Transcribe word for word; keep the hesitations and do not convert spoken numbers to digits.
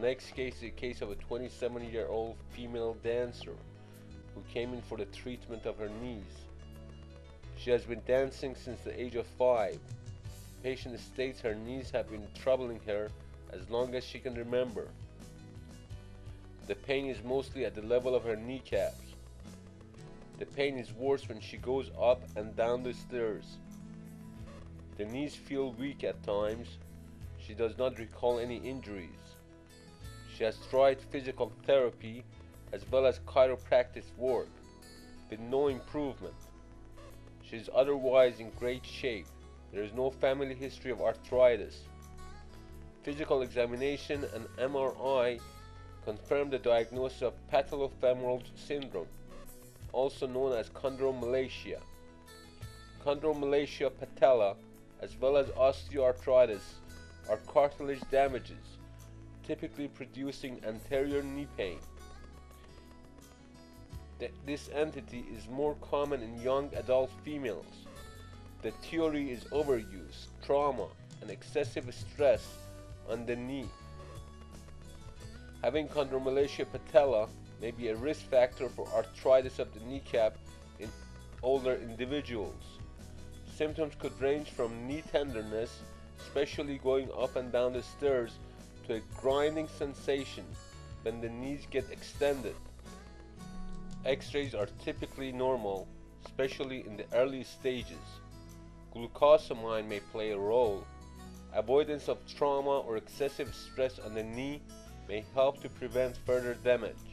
next case is a case of a twenty-seven-year-old female dancer who came in for the treatment of her knees. She has been dancing since the age of five. The patient states her knees have been troubling her as long as she can remember. The pain is mostly at the level of her kneecaps. The pain is worse when she goes up and down the stairs. The knees feel weak at times. She does not recall any injuries. She has tried physical therapy as well as chiropractic work, with no improvement. She is otherwise in great shape. There is no family history of arthritis. Physical examination and M R I confirmed the diagnosis of patellofemoral syndrome, also known as chondromalacia. Chondromalacia patella, as well as osteoarthritis, are cartilage damages, typically producing anterior knee pain. Th this entity is more common in young adult females. The theory is overuse, trauma, and excessive stress on the knee. Having chondromalacia patella may be a risk factor for arthritis of the kneecap in older individuals. Symptoms could range from knee tenderness, especially going up and down the stairs, to a grinding sensation when the knees get extended. X-rays are typically normal, especially in the early stages. Glucosamine may play a role. Avoidance of trauma or excessive stress on the knee may help to prevent further damage.